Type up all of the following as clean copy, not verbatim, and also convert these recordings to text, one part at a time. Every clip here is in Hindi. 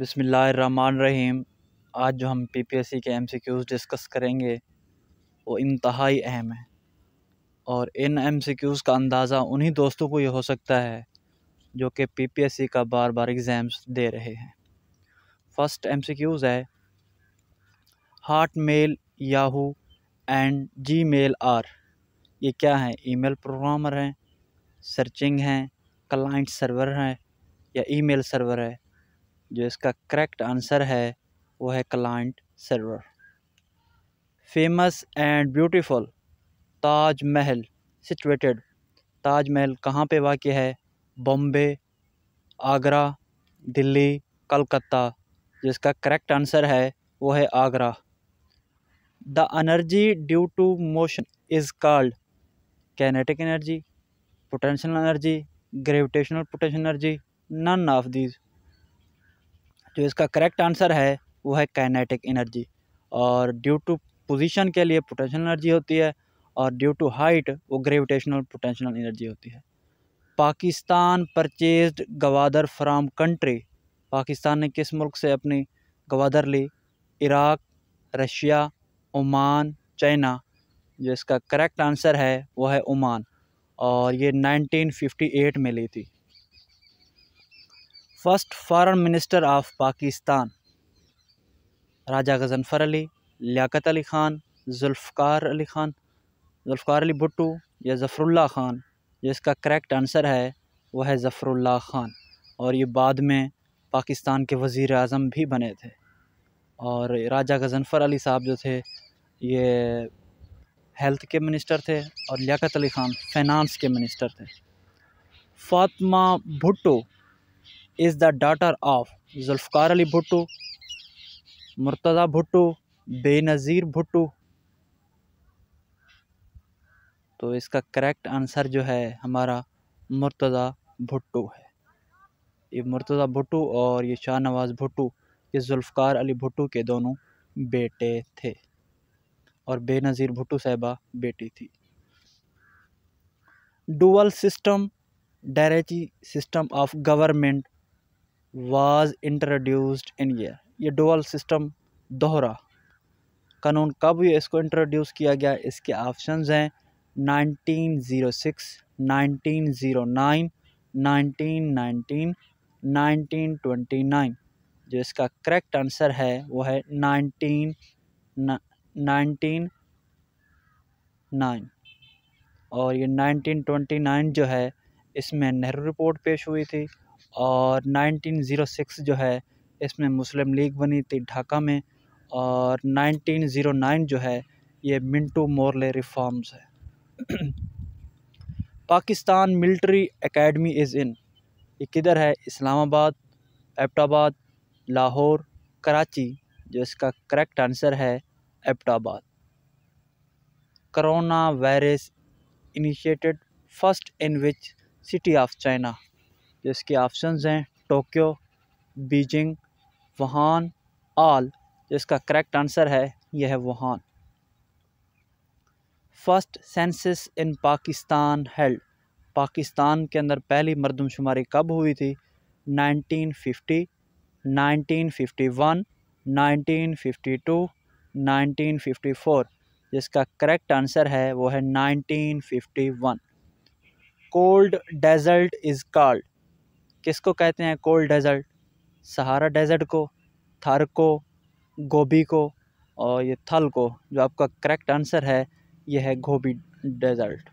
बिस्मिल्लाहिर्रहमानिर्रहीम। आज जो हम पीपीएससी के एमसीक्यूज़ डिस्कस करेंगे वो इंतहाई अहम है, और इन एमसीक्यूज़ का अंदाज़ा उन्हीं दोस्तों को ये हो सकता है जो कि पीपीएससी का बार बार एग्ज़ाम्स दे रहे हैं। फर्स्ट एमसीक्यूज़ है, Hotmail, Yahoo and Gmail are ये क्या है? ईमेल प्रोग्रामर हैं, सर्चिंग हैं, क्लाइंट सर्वर हैं या ईमेल सर्वर है? जो इसका करेक्ट आंसर है वो है client server. Famous and beautiful Taj Mahal situated, Taj Mahal कहाँ पे वाक़े है? बॉम्बे, आगरा, दिल्ली, कलकत्ता। जिसका करेक्ट आंसर है वो है Agra. The energy due to motion is called kinetic energy, potential energy, gravitational potential energy, none of these. जो इसका करेक्ट आंसर है वो है काइनेटिक एनर्जी। और ड्यू टू पोजीशन के लिए पोटेंशियल एनर्जी होती है, और ड्यू टू हाइट वो ग्रेविटेशनल पोटेंशियल एनर्जी होती है। Pakistan purchased Gwadar from country, Pakistan ने किस मुल्क से अपनी गवादर ली? Iraq, Russia, Oman, China. जो इसका करेक्ट आंसर है वो है ओमान, और ये 1958 में ली थी। First foreign minister of Pakistan, Raja Ghazanfar Ali, Liaquat Ali Khan, Zulfikar Ali Bhutto या जफ़रुल्लाह खान। जिसका करेक्ट आंसर है वह है जफ़रुल्लाह खान, और ये बाद में पाकिस्तान के वज़ीर आज़म भी बने थे। और राजा गजनफर अली साहब जो थे ये हेल्थ के मिनिस्टर थे, और लियाकत अली खान फाइनेंस के मिनिस्टर थे। Fatima Bhutto is the daughter of Zulfikar Ali Bhutto, Murtaza Bhutto, Benazir Bhutto. तो इसका करेक्ट आंसर जो है हमारा मुर्तज़ा भुट्टो है। ये मुर्तज़ा भुट्टो और ये शाहनवाज़ भुट्टो, ये जुल्फ़िकार अली भुट्टो के दोनों बेटे थे, और बेनज़ीर भुट्टो साहिबा बेटी थी। Dual system directory system of government was introduced in year, ये डुअल सिस्टम दोहरा कानून कब इसको इंट्रोड्यूस किया गया? इसके ऑप्शंस हैं 1906, 1909, 1919, 1929। जो इसका करेक्ट आंसर है वो है 1909, और ये 1929 जो है इसमें नेहरू रिपोर्ट पेश हुई थी, और 1906 जो है इसमें मुस्लिम लीग बनी थी ढाका में, और 1909 जो है ये मिंटो मोरले रिफॉर्म्स है। Pakistan military academy is in, ये किधर है? इस्लामाबाद, एबटाबाद, लाहौर, कराची। जो इसका करेक्ट आंसर है Abbottabad. Corona virus initiated first in which city of China, जो इसके ऑप्शंस हैं टोक्यो, बीजिंग, वुहान, आल। जिसका करेक्ट आंसर है यह है Wuhan. First census in Pakistan held, Pakistan के अंदर पहली मर्दमशुमारी कब हुई थी? 1950, 1951, 1952, 1954। जिसका करेक्ट आंसर है वो है 1951। कोल्ड डेजर्ट इज़ कॉल्ड, किसको कहते हैं कोल्ड डेजर्ट? सहारा डेजर्ट को, थार को, गोबी को, और ये थल को। जो आपका करेक्ट आंसर है यह है गोबी डेजर्ट,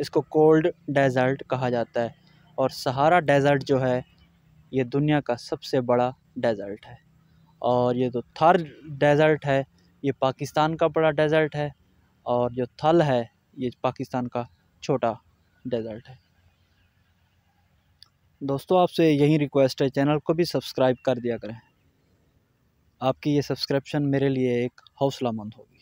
इसको कोल्ड डेजर्ट कहा जाता है। और सहारा डेजर्ट जो है ये दुनिया का सबसे बड़ा डेजर्ट है, और ये जो थार डेजर्ट है ये पाकिस्तान का बड़ा डेजर्ट है, और जो थल है ये पाकिस्तान का छोटा डेजर्ट है। दोस्तों आपसे यही रिक्वेस्ट है, चैनल को भी सब्सक्राइब कर दिया करें। आपकी ये सब्सक्रिप्शन मेरे लिए एक हौसलामंद होगी।